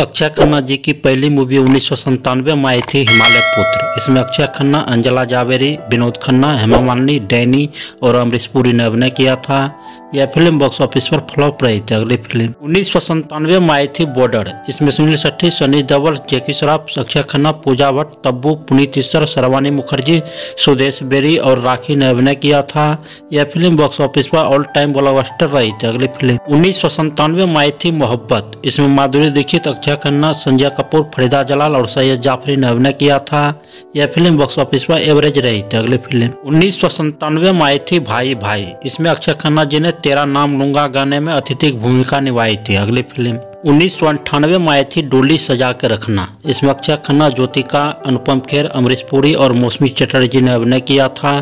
अक्षय खन्ना जी की पहली मूवी 1997 में आई थी हिमालय पुत्र। इसमें अक्षय खन्ना, अंजला जावेरी, विनोद खन्ना, हेमा मालिनी, डैनी और अमरीश पुरी ने अभिनय किया था। यह फिल्म बॉक्स ऑफिस पर फ्लॉप रही थी। अगली फिल्म 1997 में आई थी बॉर्डर। इसमें सुनील शेट्टी, सनी देओल, जेकी शराफ, अक्षय खन्ना, पूजा भट्ट, तब्बू, पुनीत इस्सर, शर्वानी मुखर्जी, सुदेश बेरी और राखी ने अभिनय किया था। यह फिल्म बॉक्स ऑफिस पर ऑल टाइम ब्लॉकबस्टर रही थी। अगली फिल्म 1997 में आई थी मोहब्बत। इसमें माधुरी दीक्षित, अक्षय खन्ना, संजय कपूर, फरीदा जलाल और सैयद जाफरी ने अभिनय किया था। यह फिल्म बॉक्स ऑफिस पर एवरेज रही थी। अगली फिल्म 1997 में आई थी भाई भाई। इसमें अक्षय खन्ना जी ने तेरा नाम लूंगा गाने में अतिथि भूमिका निभाई थी। अगली फिल्म 1998 में आई थी डोली सजा के रखना। इसमें अक्षय खन्ना, ज्योतिका, अनुपम खेर, अमरीश पुरी और मौसमी चटर्जी ने अभिनय किया था।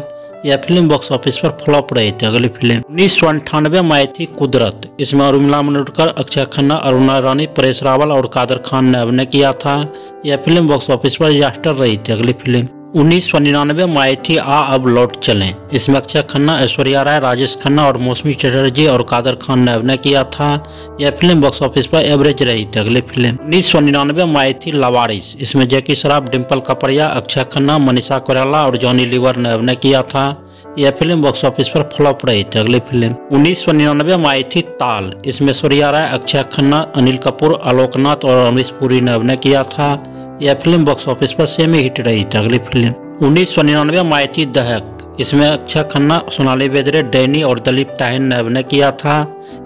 यह फिल्म बॉक्स ऑफिस पर फ्लॉप रही थी। अगली फिल्म 1998 में आई थी कुदरत। इसमें उर्मिला मातोंडकर, अक्षय खन्ना, अरुणा रानी, परेश रावल और कादर खान ने अभिनय किया था। यह फिल्म बॉक्स ऑफिस पर डिजास्टर रही थी। अगली फिल्म 1999 में आई थी आ अब लौट चलें। इसमें अक्षय खन्ना, ऐश्वर्या राय, राजेश खन्ना और मौसमी चटर्जी और कादर खान ने अभिनय किया था। यह फिल्म बॉक्स ऑफिस पर एवरेज रही थी। अगली फिल्म 1999 में आई थी लावारिस। इसमें जेकी शराफ, डिंपल कपड़िया, अक्षय खन्ना, मनीषा कोइराला और जॉनी लिवर ने अभिनय किया था। यह फिल्म बॉक्स ऑफिस पर फ्लॉप रही थी। अगली फिल्म 1999 में आई थी ताल। इसमें ऐश्वर्या राय, अक्षय खन्ना, अनिल कपूर, आलोकनाथ और अमरीश पुरी ने अभिनय किया था। यह फिल्म बॉक्स ऑफिस पर सेमी हिट रही थी। अगली फिल्म 1999 में आई थी दहक। इसमें अक्षय खन्ना, सोनाली बेंद्रे, डैनी और दिलीप ताहिल ने अभिनय किया था।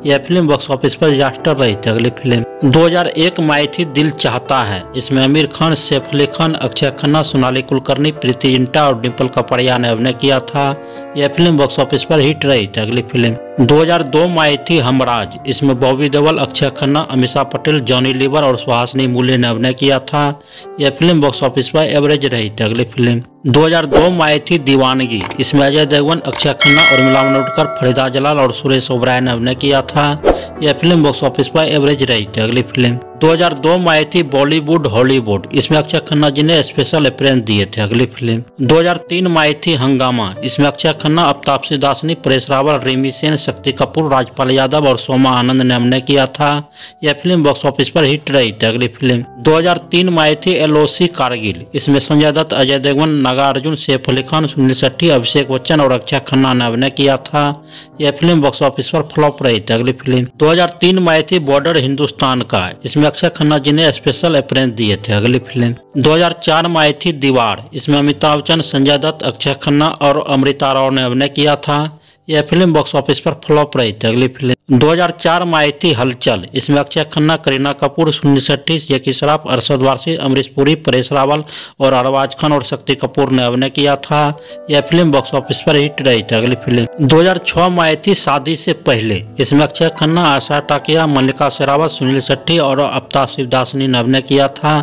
यह फिल्म बॉक्स ऑफिस पर डिजास्टर रही थी। अगली फिल्म 2001 में आई थी दिल चाहता है। इसमें आमिर खान, सैफ अली खान, अक्षय खन्ना, सोनाली कुलकर्णी, प्रीति जिंटा और डिंपल कपड़िया ने अभिनय किया था। यह फिल्म बॉक्स ऑफिस पर हिट रही थी। अगली फिल्म 2002 में आई थी हमराज। इसमें बॉबी देओल, अक्षय खन्ना, अमीषा पटेल, जॉनी लिवर और सुहासिनी मुले ने अभिनय किया था। यह फिल्म बॉक्स ऑफिस पर एवरेज रही थी। अगली फिल्म 2002 में आई थी दीवानगी। इसमें अजय देवगन, अक्षय खन्ना, उर्मिला मातोंडकर, फरीदा जलाल और सुरेश ओबराय ने अभिनय किया था। यह फिल्म बॉक्स ऑफिस पर एवरेज रही थी। अगली फिल्म 2002 में आई थी बॉलीवुड हॉलीवुड। इसमें अक्षय खन्ना जी ने स्पेशल अपीयरेंस दिए थे। अगली फिल्म 2003 में आई थी हंगामा। इसमें अक्षय खन्ना, अफताब सिद्धासनी, परेश रावल, रेमी सेन, शक्ति कपूर, राजपाल यादव और सोमा आनंद ने अभिनय किया था। यह फिल्म बॉक्स ऑफिस पर हिट रही थी। अगली फिल्म 2003 में आई थी एलओसी कारगिल। इसमें संजय दत्त, अजय देवगन, नागार्जुन, सैफ अली खान, सुनील शेट्टी, अभिषेक बच्चन और अक्षय खन्ना ने अभिनय किया था। यह फिल्म बॉक्स ऑफिस पर फ्लॉप रही थी। अगली फिल्म 2003 में आई थी बॉर्डर हिंदुस्तान का। इसमें अक्षय खन्ना जी ने स्पेशल अपीयरेंस दिए थे। अगली फिल्म 2004 में आई थी दीवार। इसमें अमिताभ बच्चन, संजय दत्त, अक्षय खन्ना और अमृता राव ने अभिनय किया था। यह फिल्म बॉक्स ऑफिस पर फ्लॉप रही थी। अगली फिल्म 2004 में आई थी हलचल। इसमें अक्षय खन्ना, करीना कपूर, सुनील शेट्टी, जेकी शराफ, अरशद वारसी, अमरीश पुरी, परेश रावल और अरबाज खान और शक्ति कपूर ने अभिनय किया था। यह फिल्म बॉक्स ऑफिस पर हिट रही थी। अगली फिल्म 2006 में आई थी शादी से पहले। इसमें अक्षय खन्ना, आशा टाकिया, मल्लिका शेरावत, सुनील शेट्टी और अफताब सिद्धासनी ने अभिनय किया था।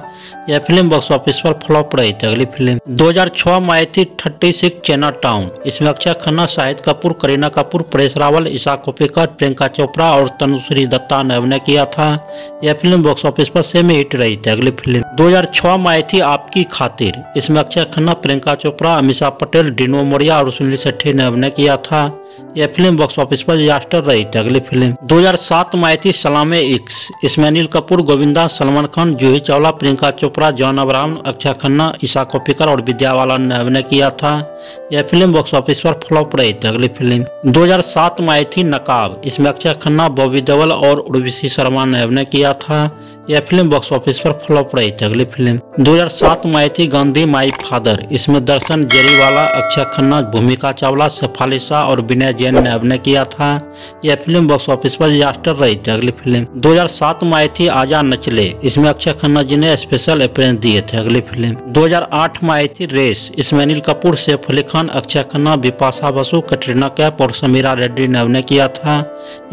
यह फिल्म बॉक्स ऑफिस पर फ्लॉप रही थी। अगली फिल्म 2006 में आई थी 36 चाइना टाउन। इसमें अक्षय खन्ना, शाहिद कपूर, करीना कपूर, परेश रावल, ईशा कोप्पिकर, प्रियंका चोपड़ा और तनुश्री दत्ता ने अभिनय किया था। यह फिल्म बॉक्स ऑफिस पर सेमी हिट रही थी। अगली फिल्म 2006 में आई थी आपकी खातिर। इसमें अक्षय खन्ना, प्रियंका चोपड़ा, अमीषा पटेल, डीनो मोरिया और सुनील शेट्टी ने अभिनय किया था। यह फिल्म बॉक्स ऑफिस पर डिजास्टर रही थी। अगली फिल्म 2007 में आई थी सलामे इक्स। इसमें अनिल कपूर, गोविंदा, सलमान खान, जूही चावला, प्रियंका चोपड़ा, जॉन अब्राहम, अक्षय खन्ना, ईशा कोप्पिकर और विद्या बालन ने अभिनय किया था। यह फिल्म बॉक्स ऑफिस पर फ्लॉप रही थी। अगली फिल्म 2007 में आई थी नकाब। इसमें अक्षय खन्ना, बॉबी देओल और उर्वशी शर्मा ने अभिनय किया था। यह फिल्म बॉक्स ऑफिस पर फ्लॉप रही थी। अगली फिल्म 2007 में आई थी गांधी माई फादर। इसमें दर्शन जरीवाला, अक्षय खन्ना, भूमिका चावला, शेफाली शाह और विनय जैन ने अभिनय किया था। यह फिल्म बॉक्स ऑफिस पर डिजास्टर रही थी। अगली फिल्म 2007 में आई थी आजा नचले। इसमें अक्षय खन्ना जी ने स्पेशल अपीयरेंस दिए थे। अगली फिल्म 2008 में आई थी रेस। इसमें अनिल कपूर, सैफ अली खान, अक्षय खन्ना, बिपाशा बसु, कटरीना कैफ और समीरा रेड्डी ने अभिनय किया था।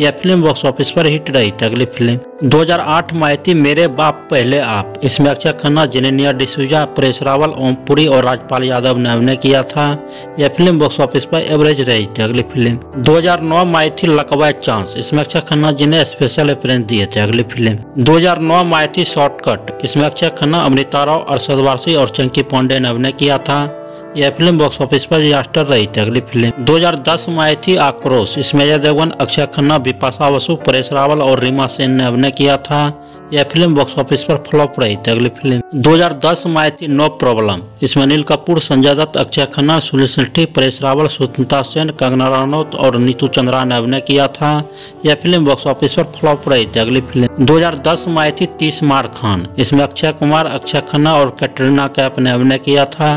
यह फिल्म बॉक्स ऑफिस पर हिट रही थी। अगली फिल्म 2008 में आई थी मेरे बाप पहले आप। इसमें अक्षय खन्ना, जेनेनिया डिसूजा, परेश रावल, ओमपुरी और राजपाल यादव ने अभिनय किया था। यह फिल्म बॉक्स ऑफिस पर एवरेज रही थी। अगली फिल्म 2009 में आई थी लकवा चांस। इसमें अक्षय खन्ना जी ने स्पेशल अपीयरेंस दिए थे। अगली फिल्म 2009 में आई थी शॉर्टकट। इसमें अक्षय खन्ना, अमृता राव, अरशद वारसी और चंकी पांडे ने अभिनय किया था। यह फिल्म बॉक्स ऑफिस पर डिजास्टर रही थी। अगली फिल्म 2010 में आई थी आक्रोश। इसमें अजय देवगन, अक्षय खन्ना, बिपाशा बसु, परेश रावल और रीमा सेन ने अभिनय किया था। यह फिल्म बॉक्स ऑफिस पर फ्लॉप रही थी। अगली फिल्म 2010 में आई थी नो प्रॉब्लम। इसमें अनिल कपूर, संजय दत्त, अक्षय खन्ना, सुनील शेट्टी, परेश रावल, सुष्मिता सेन, कंगना रनौत और नीतू चंद्रा ने अभिनय किया था। यह फिल्म बॉक्स ऑफिस पर फ्लॉप रही थी। अगली फिल्म 2010 में आई थी 30 मार खान। इसमें अक्षय कुमार, अक्षय खन्ना और कैटरीना कैफ ने अभिनय किया था।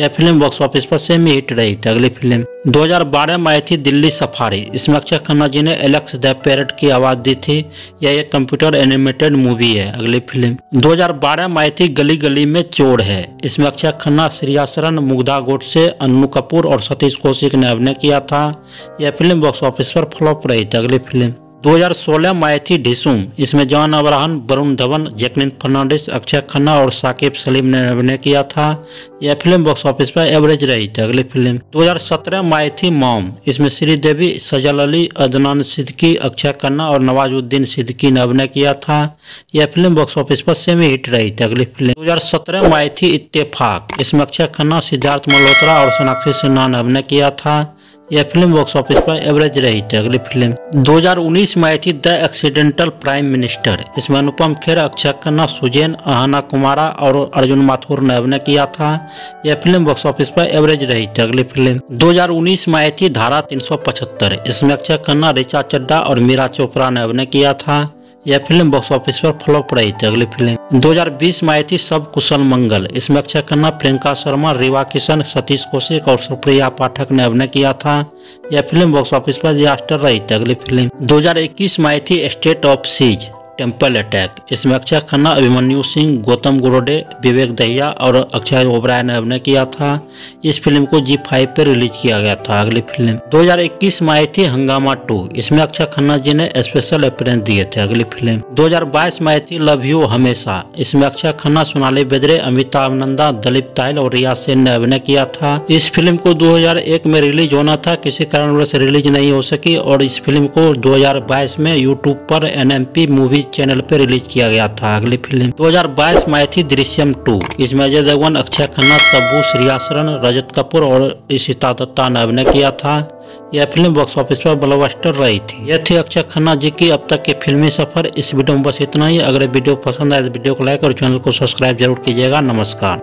यह फिल्म बॉक्स ऑफिस पर सेमी हिट रही थी। अगली फिल्म 2012 में आई थी दिल्ली सफारी। इसमें अक्षय खन्ना जी ने एलेक्स द पैरेट की आवाज़ दी थी। यह एक कंप्यूटर एनिमेटेड मूवी है। अगली फिल्म 2012 में आई थी गली गली में चोर है। इसमें अक्षय खन्ना, श्रेया सरन, मुग्धा गोडसे, अन्नू कपूर और सतीश कौशिक ने अभिनय किया था। यह फिल्म बॉक्स ऑफिस पर फ्लॉप रही थी। अगली फिल्म 2016 में आई थी ढिसूम। इसमें जॉन अब्राहम, वरुण धवन, जैकलिन फर्नांडिस, अक्षय खन्ना और साकिब सलीम ने अभिनय किया था। यह फिल्म बॉक्स ऑफिस पर एवरेज रही थी। अगली फिल्म 2017 में आई थी मॉम। इसमें श्रीदेवी, सजल अली, अदनान सिद्दीकी, अक्षय खन्ना और नवाजुद्दीन सिद्दीकी ने अभिनय किया था। यह फिल्म बॉक्स ऑफिस पर सेमी हिट रही थी। अगली फिल्म 2017 में आई थी इत्तेफाक। इसमें अक्षय खन्ना, सिद्धार्थ मल्होत्रा और सोनाक्षी सिन्हा ने अभिनय किया था। यह फिल्म बॉक्स ऑफिस पर एवरेज रही थी। अगली फिल्म 2019 में आई थी द एक्सीडेंटल प्राइम मिनिस्टर। इसमें अनुपम खेर, अक्षय खन्ना, सुजैन, अहाना कुमारा और अर्जुन माथुर ने अभिनय किया था। यह फिल्म बॉक्स ऑफिस पर एवरेज रही थी। अगली फिल्म 2019 में आई थी धारा 375। इसमें अक्षय खन्ना, ऋचा चड्ढा और मीरा चोपड़ा ने अभिनय किया था। यह फिल्म बॉक्स ऑफिस पर फ्लॉप रही थी। अगली फिल्म 2020 में आई थी सब कुशल मंगल। इसमें अक्षय खन्ना, प्रियंका शर्मा, रीवा किशन, सतीश कौशिक और सुप्रिया पाठक ने अभिनय किया था। यह फिल्म बॉक्स ऑफिस पर डिजास्टर रही थी। अगली फिल्म 2021 में आई थी state of siege temple attack. इसमें अक्षय खन्ना, अभिमन्यु सिंह, गौतम गुरोडे, विवेक दहिया और अक्षय ओबराय ने अभिनय किया था। इस फिल्म को G5 पर रिलीज किया गया था। अगली फिल्म 2021 में आई थी हंगामा 2। इसमें अक्षय खन्ना जी ने स्पेशल अपीयरेंस दिए थे। अगली फिल्म 2022 में आई थी लव यू हमेशा। इसमें अक्षय खन्ना, सोनाली बेंद्रे, अमिताभ नंदा, दिलीप ताहिल और रिया सेन ने अभिनय किया था। इस फिल्म को 2001 में रिलीज होना था, किसी कारणवश रिलीज नहीं हो सकी और इस फिल्म को 2022 में यूट्यूब पर NMP मूवी चैनल पर रिलीज किया गया था। अगली फिल्म 2022 में आई थी दृश्यम 2। इसमें अजय देवगन, अक्षय खन्ना, तब्बू, श्रेया सरन, रजत कपूर और इशिता दत्ता ने अभिनय किया था। यह फिल्म बॉक्स ऑफिस पर ब्लॉकबस्टर रही थी। यह थी अक्षय खन्ना जी की अब तक के फिल्मी सफर। इस वीडियो में बस इतना ही। अगर वीडियो पसंद आए तो वीडियो को लाइक और चैनल को सब्सक्राइब जरूर कीजिएगा। नमस्कार।